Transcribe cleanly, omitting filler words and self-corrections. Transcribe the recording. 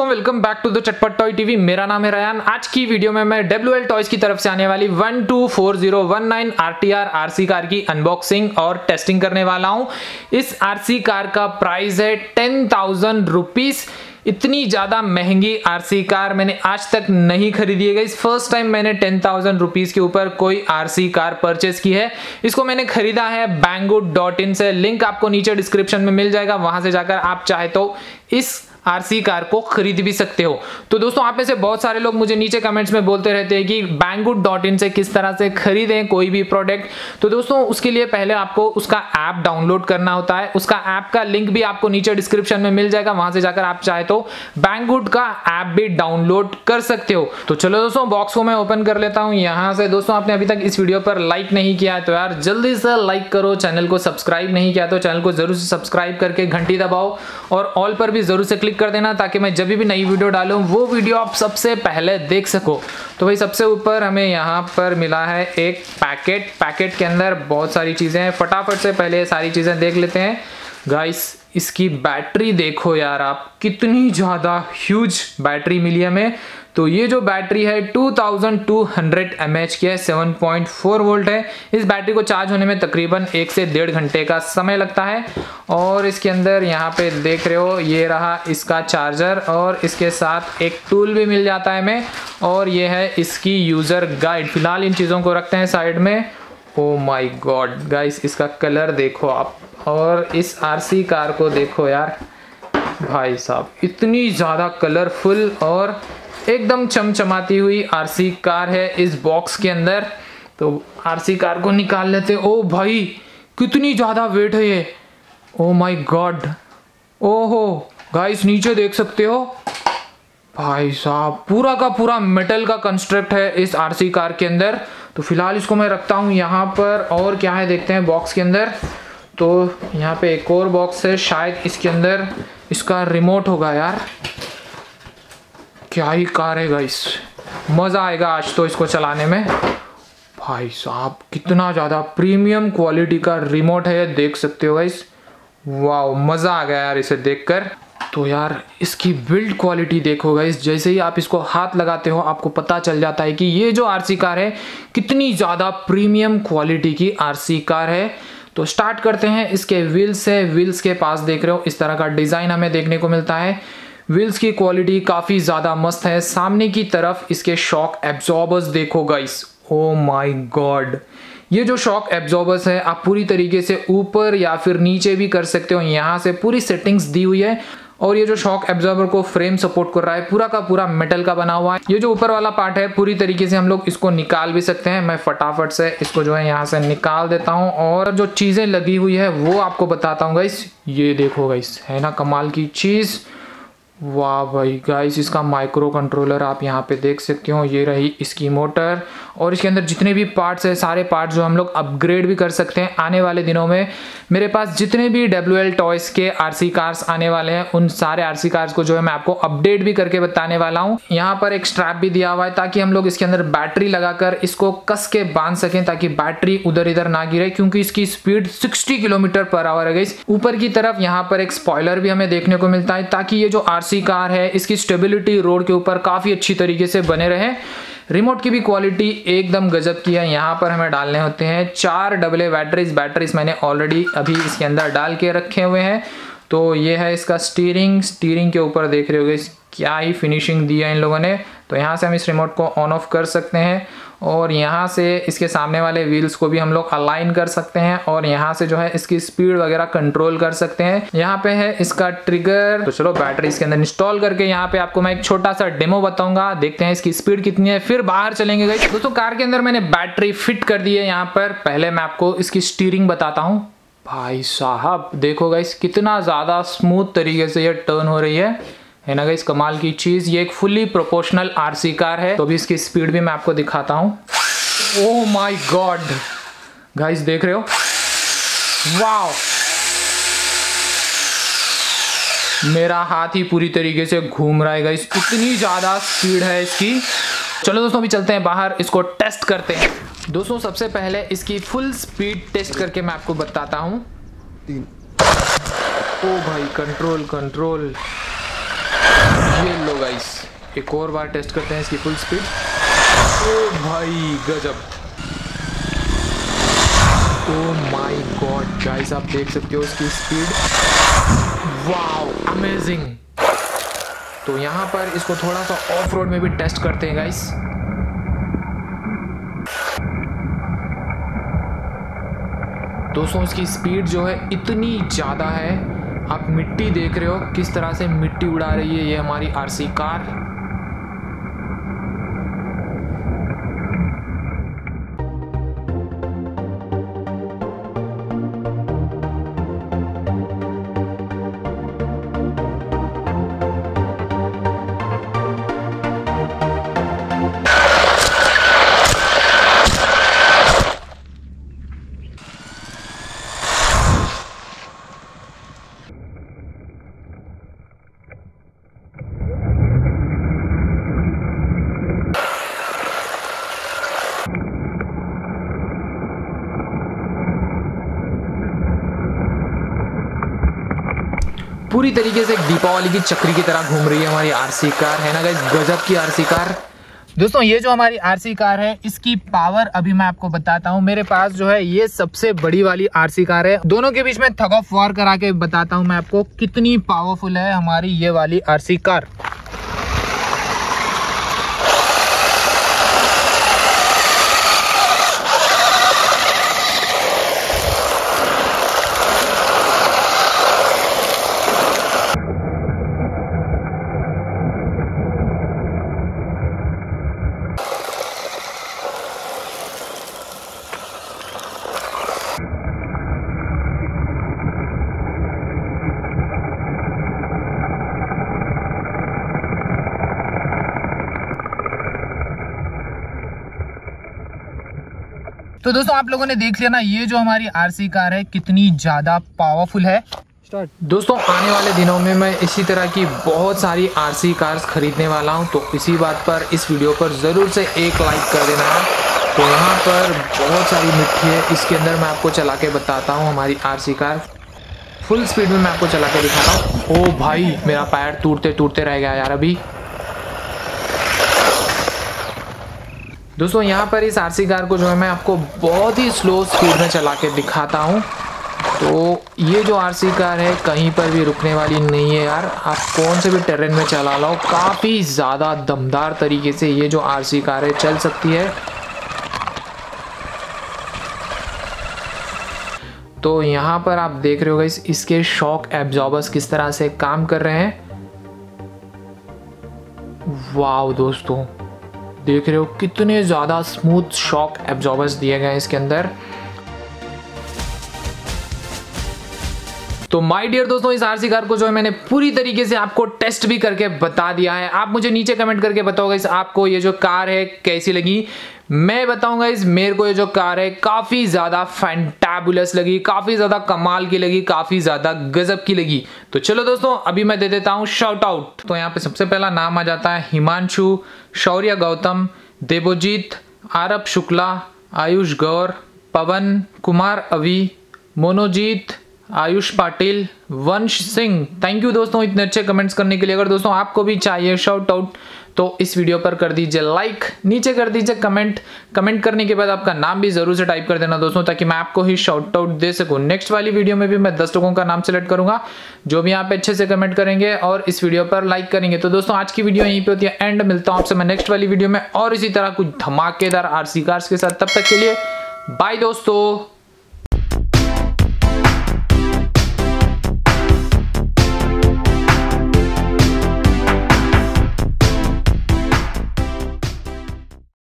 दोस्तों, welcome back to the Chatpat toy TV. मेरा नाम है रयान। आज की वीडियो में मैं WL टॉयज की तरफ से आने वाली 124019 RTR RC कार की अनबॉक्सिंग और टेस्टिंग करने वाला हूं। इस RC कार का प्राइस है 10,000 रुपीज। इतनी ज़्यादा महंगी आरसी कार मैंने आज तक नहीं खरीदी है। इस फर्स्ट टाइम मैंने 10,000 रुपीज़ के ऊपर कोई आरसी कार परचेस की है। इसको मैंने खरीदा है Banggood.in से। लिंक आपको नीचे डिस्क्रिप्शन में मिल जाएगा, वहां से जाकर आप चाहे तो इस आरसी कार को खरीद भी सकते हो। तो दोस्तों, आप में से बहुत सारे लोग मुझे नीचे कमेंट्स में बोलते रहते हैं कि Banggood.in से किस तरह से खरीदें कोई भी प्रोडक्ट। तो दोस्तों, उसके लिए पहले आपको उसका ऐप डाउनलोड करना होता है। उसका ऐप का लिंक भी आपको नीचे डिस्क्रिप्शन में मिल जाएगा, वहां से जाकर आप चाहे तो Banggood का ऐप भी डाउनलोड कर सकते हो। तो चलो दोस्तों, बॉक्स को मैं ओपन कर लेता हूं यहाँ से। दोस्तों, आपने अभी तक इस वीडियो पर लाइक नहीं किया है तो यार जल्दी से लाइक करो। चैनल को सब्सक्राइब नहीं किया तो चैनल को जरूर से सब्सक्राइब करके घंटी दबाओ और ऑल पर भी जरूर से क्लिक कर देना, ताकि मैं जब भी नई वीडियो डालूं वो वीडियो आप सबसे पहले देख सको। तो भाई, सबसे ऊपर हमें यहाँ पर मिला है एक पैकेट। पैकेट के अंदर बहुत सारी चीज़ें हैं। फटाफट से पहले सारी चीज़ें देख लेते हैं। गाइस, इसकी बैटरी देखो यार आप, कितनी ज़्यादा ह्यूज बैटरी मिली हमें। तो ये जो बैटरी है 2200 mAh की है, 7.4 वोल्ट है। इस बैटरी को चार्ज होने में तकरीबन 1 से 1.5 घंटे का समय लगता है। और इसके अंदर यहाँ पे देख रहे हो, ये रहा इसका चार्जर और इसके साथ एक टूल भी मिल जाता है हमें। और ये है इसकी यूज़र गाइड। फिलहाल इन चीज़ों को रखते हैं साइड में। ओ माई गॉड गाइस, इसका कलर देखो आप और इस आरसी कार को देखो यार। भाई साहब, इतनी ज़्यादा कलरफुल और एकदम चमचमाती हुई आरसी कार है इस बॉक्स के अंदर। तो आरसी कार को निकाल लेते। ओ भाई, कितनी ज़्यादा वेट है ये। Oh my god. ओहो गाइस, नीचे देख सकते हो। भाई साहब, पूरा का पूरा मेटल का कंस्ट्रक्ट है इस आरसी कार के अंदर। तो फिलहाल इसको मैं रखता हूँ यहाँ पर। और क्या है देखते हैं बॉक्स के अंदर। तो यहाँ पे एक और बॉक्स है, शायद इसके अंदर इसका रिमोट होगा। यार क्या ही कार है गाइस, मज़ा आएगा आज तो इसको चलाने में। भाई साहब, कितना ज़्यादा प्रीमियम क्वालिटी का रिमोट है, देख सकते हो गाइस। वाओ, मज़ा आ गया यार इसे देखकर। तो यार, इसकी बिल्ड क्वालिटी देखो गाइस। जैसे ही आप इसको हाथ लगाते हो आपको पता चल जाता है कि ये जो आरसी कार है कितनी ज़्यादा प्रीमियम क्वालिटी की आरसी कार है। तो स्टार्ट करते हैं इसके व्हील्स से। व्हील्स के पास देख रहे हो इस तरह का डिज़ाइन हमें देखने को मिलता है। व्हील्स की क्वालिटी काफ़ी ज़्यादा मस्त है। सामने की तरफ इसके शॉक एब्जॉर्बर्स देखो गाइस। ओ माय गॉड, ये जो शॉक एब्जॉर्बर्स है आप पूरी तरीके से ऊपर या फिर नीचे भी कर सकते हो। यहाँ से पूरी सेटिंग्स दी हुई है। और ये जो शॉक एब्जॉर्बर को फ्रेम सपोर्ट कर रहा है पूरा का पूरा मेटल का बना हुआ है। ये जो ऊपर वाला पार्ट है पूरी तरीके से हम लोग इसको निकाल भी सकते हैं। मैं फटाफट से इसको जो है यहाँ से निकाल देता हूँ और जो चीज़ें लगी हुई है वो आपको बताता हूँ गाइस। ये देखो गाइस, है ना कमाल की चीज़। वाह भाई गाइस, इसका माइक्रो कंट्रोलर आप यहाँ पे देख सकते हो। ये रही इसकी मोटर और इसके अंदर जितने भी पार्ट्स हैं सारे पार्ट्स जो हम लोग अपग्रेड भी कर सकते हैं। आने वाले दिनों में मेरे पास जितने भी WL टॉयज के आरसी कार्स आने वाले हैं उन सारे आरसी कार्स को जो है मैं आपको अपडेट भी करके बताने वाला हूँ। यहाँ पर एक स्ट्रैप भी दिया हुआ है ताकि हम लोग इसके अंदर बैटरी लगाकर इसको कस के बांध सकें, ताकि बैटरी उधर इधर ना गिरे, क्योंकि इसकी स्पीड 60 किलोमीटर पर आवर है गाइस। ऊपर की तरफ यहाँ पर एक स्पॉयलर भी हमें देखने को मिलता है, ताकि ये जो आरसी कार है इसकी स्टेबिलिटी रोड के ऊपर काफ़ी अच्छी तरीके से बने रहे। रिमोट की भी क्वालिटी एकदम गजब की है। यहाँ पर हमें डालने होते हैं 4 AA बैटरीज मैंने ऑलरेडी अभी इसके अंदर डाल के रखे हुए हैं। तो ये है इसका स्टीयरिंग। स्टीयरिंग के ऊपर देख रहे होगे क्या ही फिनिशिंग दी है इन लोगों ने। तो यहाँ से हम इस रिमोट को ऑन ऑफ कर सकते हैं और यहाँ से इसके सामने वाले व्हील्स को भी हम लोग अलाइन कर सकते हैं और यहाँ से जो है इसकी स्पीड वगैरह कंट्रोल कर सकते हैं। यहाँ पे है इसका ट्रिगर। तो चलो बैटरी इसके अंदर इंस्टॉल करके यहाँ पे आपको मैं एक छोटा सा डेमो बताऊंगा, देखते हैं इसकी स्पीड कितनी है, फिर बाहर चलेंगे गाइस। दोस्तों, कार के अंदर मैंने बैटरी फिट कर दी है। यहाँ पर पहले मैं आपको इसकी स्टीयरिंग बताता हूँ। भाई साहब देखो गाइस, कितना ज़्यादा स्मूथ तरीके से ये टर्न हो रही है ना गाइस, कमाल की चीज़। ये एक फुली प्रोपोर्शनल आरसी कार है। तो अभी इसकी स्पीड भी मैं आपको दिखाता हूँ। ओह माय गॉड गाइस, देख रहे हो। वाह, मेरा हाथ ही पूरी तरीके से घूम रहा है गाइस, इतनी ज़्यादा स्पीड है इसकी। चलो दोस्तों, अभी चलते हैं बाहर, इसको टेस्ट करते हैं। दोस्तों, सबसे पहले इसकी फुल स्पीड टेस्ट करके मैं आपको बताता हूँ। ओ भाई, कंट्रोल ये लो नाइस। एक और बार टेस्ट करते हैं इसकी फुल स्पीड। ओ भाई गजब, ओ माय गॉड गाइस, आप देख सकते हो इसकी स्पीड, वाओ अमेजिंग। तो यहाँ पर इसको थोड़ा सा ऑफ रोड में भी टेस्ट करते हैं गाइस। दोस्तों इसकी स्पीड जो है इतनी ज़्यादा है, आप मिट्टी देख रहे हो किस तरह से मिट्टी उड़ा रही है ये हमारी आरसी कार। पूरी तरीके से एक दीपावली की चक्री की तरह घूम रही है हमारी आरसी कार, है ना गाइस, गजब की आरसी कार। दोस्तों ये जो हमारी आरसी कार है इसकी पावर अभी मैं आपको बताता हूँ। मेरे पास जो है ये सबसे बड़ी वाली आरसी कार है। दोनों के बीच में थग ऑफ वॉर करा के बताता हूँ मैं आपको कितनी पावरफुल है हमारी ये वाली आरसी कार। तो दोस्तों आप लोगों ने देख लिया ना ये जो हमारी आरसी कार है कितनी ज़्यादा पावरफुल है। दोस्तों आने वाले दिनों में मैं इसी तरह की बहुत सारी आरसी कार्स खरीदने वाला हूं, तो इसी बात पर इस वीडियो पर ज़रूर से एक लाइक कर देना। तो यहां पर बहुत सारी मिट्टी है, इसके अंदर मैं आपको चला के बताता हूं हमारी आरसी कार। फुल स्पीड में मैं आपको चला के दिखा रहा हूँ। ओ भाई मेरा पैर टूटते टूटते रह गया यार अभी। दोस्तों यहाँ पर इस आरसी कार को जो है मैं आपको बहुत ही स्लो स्पीड में चला के दिखाता हूँ। तो ये जो आरसी कार है कहीं पर भी रुकने वाली नहीं है यार, आप कौन से भी टेरेन में चला लो, काफ़ी ज़्यादा दमदार तरीके से ये जो आरसी कार है चल सकती है। तो यहाँ पर आप देख रहे हो गाइस इसके शॉक एब्जॉर्बर्स किस तरह से काम कर रहे हैं। वाओ दोस्तों देख रहे हो कितने ज़्यादा स्मूथ शॉक एब्जॉर्बर्स दिए गए हैं इसके अंदर। तो माय डियर दोस्तों इस आरसी कार को जो है मैंने पूरी तरीके से आपको टेस्ट भी करके बता दिया है। आप मुझे नीचे कमेंट करके बताओ इस आपको ये जो कार है कैसी लगी। मैं बताऊंगा इस मेरे को ये जो कार है काफ़ी ज़्यादा फैंटाबुलस लगी, काफ़ी ज़्यादा कमाल की लगी, काफ़ी ज़्यादा गजब की लगी। तो चलो दोस्तों अभी मैं दे देता हूँ शाउट आउट। तो यहाँ पे सबसे पहला नाम आ जाता है हिमांशु, शौर्य गौतम, देवोजीत, आरब शुक्ला, आयुष गौर, पवन कुमार अवी, मोनोजीत, आयुष पाटिल, वंश सिंह। थैंक यू दोस्तों इतने अच्छे कमेंट्स करने के लिए। अगर दोस्तों आपको भी चाहिए शाउट आउट तो इस वीडियो पर कर दीजिए लाइक, नीचे कर दीजिए कमेंट, कमेंट करने के बाद आपका नाम भी ज़रूर से टाइप कर देना दोस्तों, ताकि मैं आपको ही शाउट आउट दे सकूं। नेक्स्ट वाली वीडियो में भी मैं 10 लोगों का नाम सेलेक्ट करूंगा जो भी यहाँ पे अच्छे से कमेंट करेंगे और इस वीडियो पर लाइक करेंगे। तो दोस्तों आज की वीडियो यहीं पर होती है एंड। मिलता हूँ आपसे मैं नेक्स्ट वाली वीडियो में और इसी तरह कुछ धमाकेदार आरसी कार्स के साथ। तब तक के लिए बाय दोस्तों।